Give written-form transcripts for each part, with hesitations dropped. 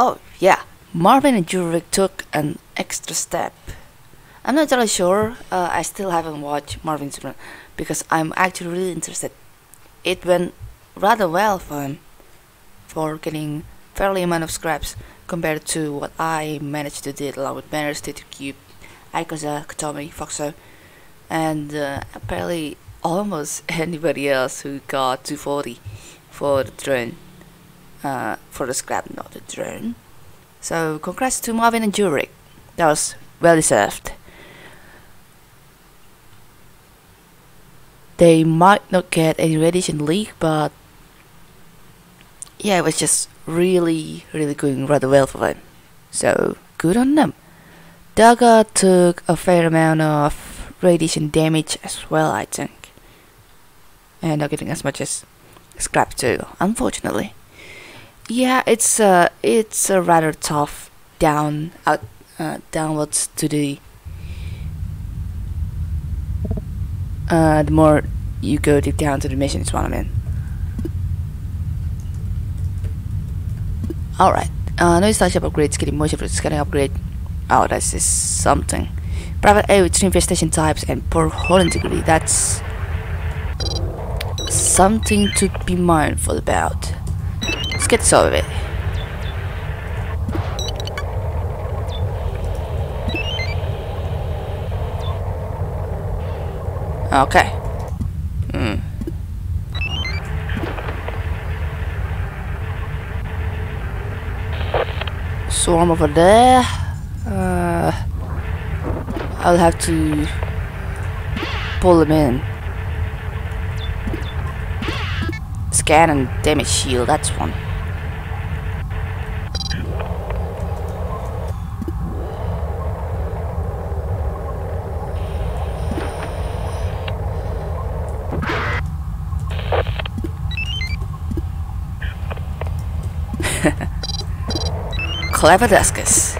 Oh yeah, Marvin and Jurek took an extra step. I'm not really sure, I still haven't watched Marvin's run because I'm actually really interested. It went rather well for him, for getting fairly amount of scraps compared to what I managed to do along with Banner, State Cube, Aikosa, Kotomi, Foxo, and apparently almost anybody else who got 240 for the drone, for the scrap, not the drone. So congrats to Marvin and Jurek, that was well deserved. They might not get any Radiation League, but yeah, it was just really going rather well for them. So good on them. Daga took a fair amount of radiation damage as well, I think, and not getting as much as scrap too, unfortunately. Yeah, it's a rather tough downwards to the more you go deep down to the mission is what I mean. Alright, no starship upgrades, getting motion for the scanning upgrade. Oh, that's just something. Private A with 3 infestation types and poor hull integrity, that's something to be mindful about. Let's get started with it. Okay. Swarm over there. I'll have to pull them in. Scan and damage shield, that's one. Clever Duskers.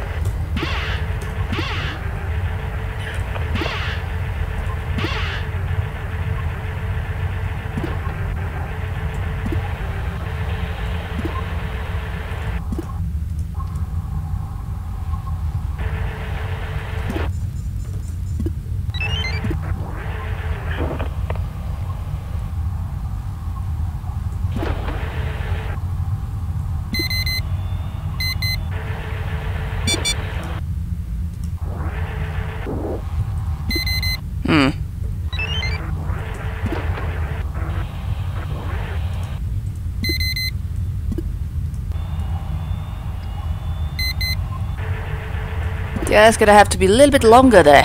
Yeah, it's gonna have to be a little bit longer there,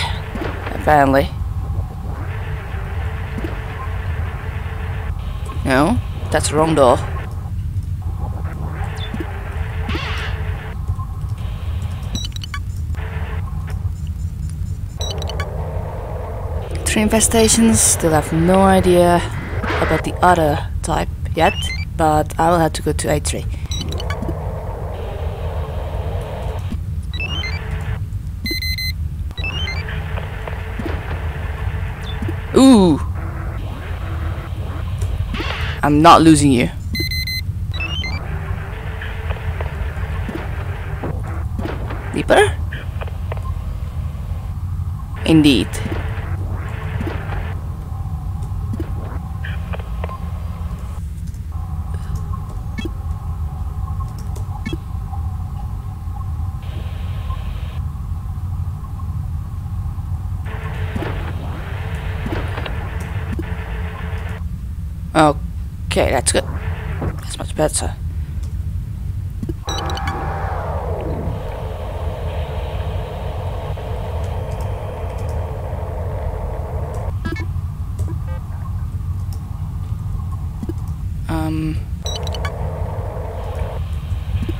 apparently. No, that's the wrong door. Three infestations, still have no idea about the other type yet, but I will have to go to A3. Ooh! I'm not losing you. Deeper? Indeed. Okay, that's good. That's much better.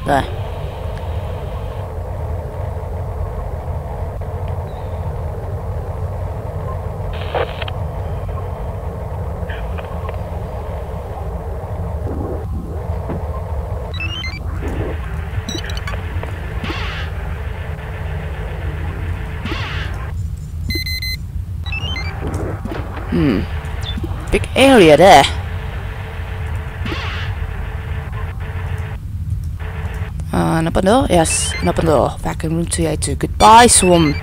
There. Big area there. An open door? Yes, an open door. Vacuum room 282. Goodbye, Swarm.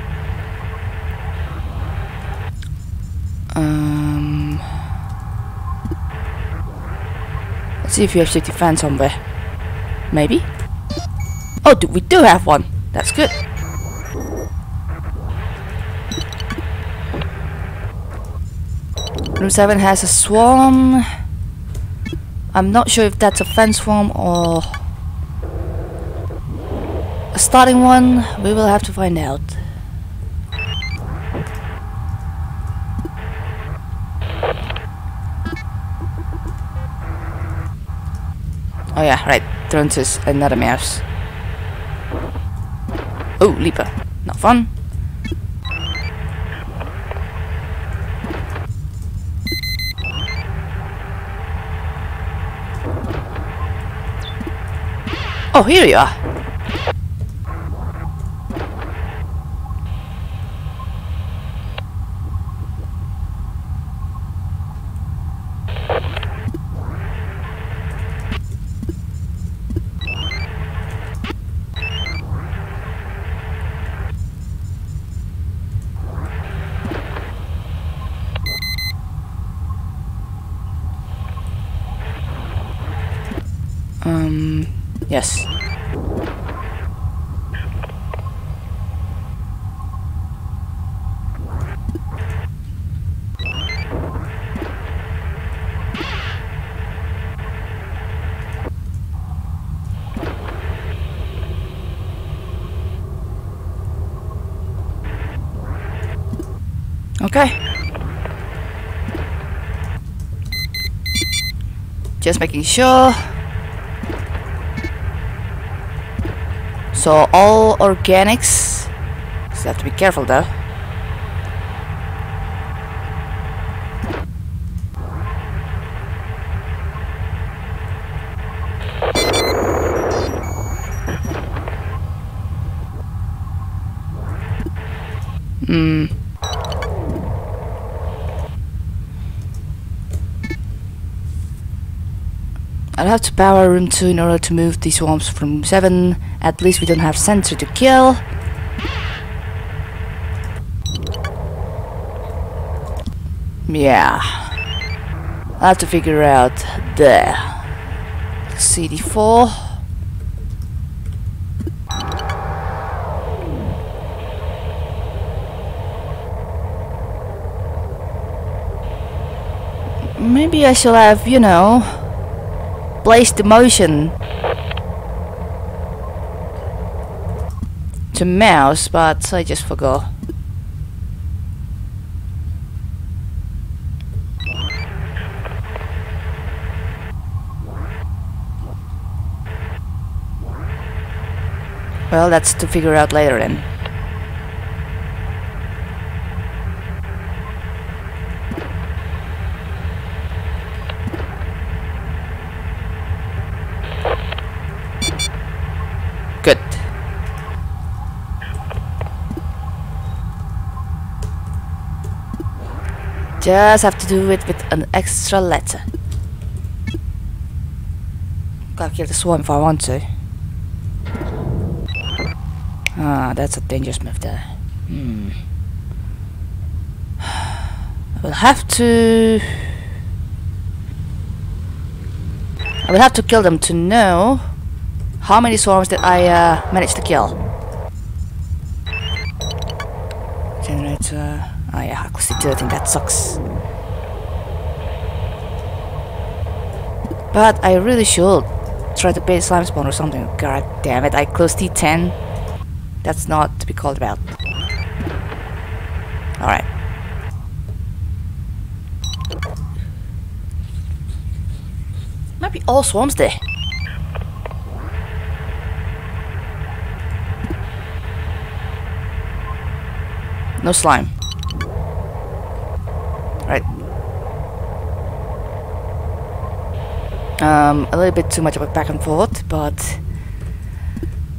Let's see if we have safety fan somewhere. Maybe? Oh, we do have one. That's good. Room 7 has a swarm. I'm not sure if that's a fan swarm or a starting one. We will have to find out. Oh yeah, right. Drones is another mouse. Oh, Leaper. Not fun. Oh, here you are. Yes. Okay. Just making sure. So all organics, so you have to be careful though. I'll have to power room 2 in order to move these swarms from room 7. At least we don't have sensor to kill. Yeah. I'll have to figure out the CD4. Maybe I shall have, you know, place the motion to mouse, but I just forgot. Well, that's to figure out later then. Just have to do it with an extra letter. Gotta kill the swarm if I want to. Ah, that's a dangerous move there. I will have to kill them to know how many swarms that I managed to kill. Generator. Oh yeah, acoustic tilting, that sucks. But I really should try to bait slime spawn or something. God damn it, I closed T10. That's not to be called about. Alright. Might be all swarms there. No slime. Right. A little bit too much of a back and forth, but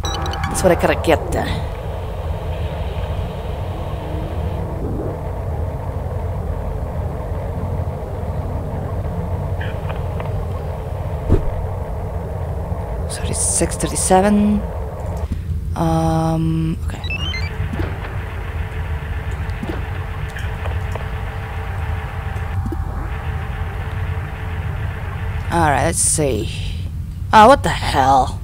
that's what I gotta get there. So this 637. Okay. Alright, let's see. Oh, what the hell?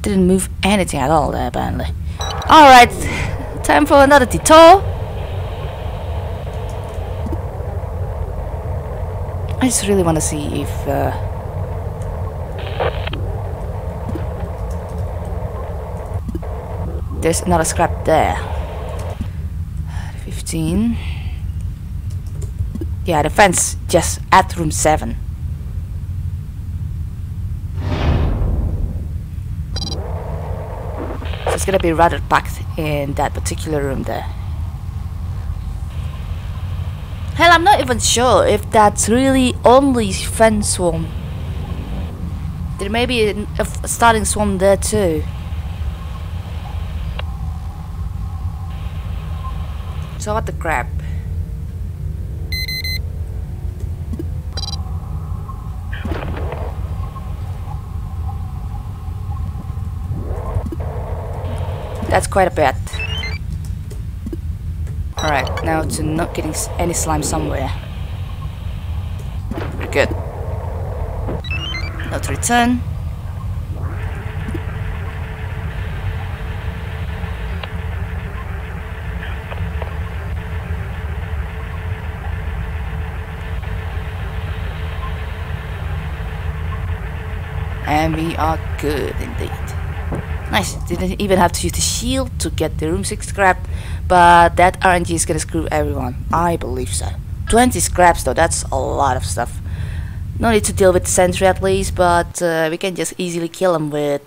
Didn't move anything at all there, apparently. Alright, time for another detour. I just really want to see if... there's another scrap there. 15. Yeah, the fence just at room 7. So it's gonna be rather packed in that particular room there. Hell, I'm not even sure if that's really only fence swarm. There may be a starting swarm there too. So what the crap? That's quite a bit. Alright, now to not getting any slime somewhere. Good. Not return. And we are good indeed. Nice, didn't even have to use the shield to get the room 6 scrap, but that RNG is gonna screw everyone, I believe so. 20 scraps though, that's a lot of stuff. No need to deal with the sentry at least, but we can just easily kill him with,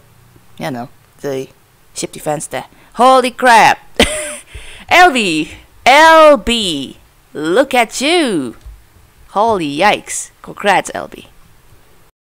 you know, the ship defense there. Holy crap! LB! LB! Look at you! Holy yikes! Congrats, LB.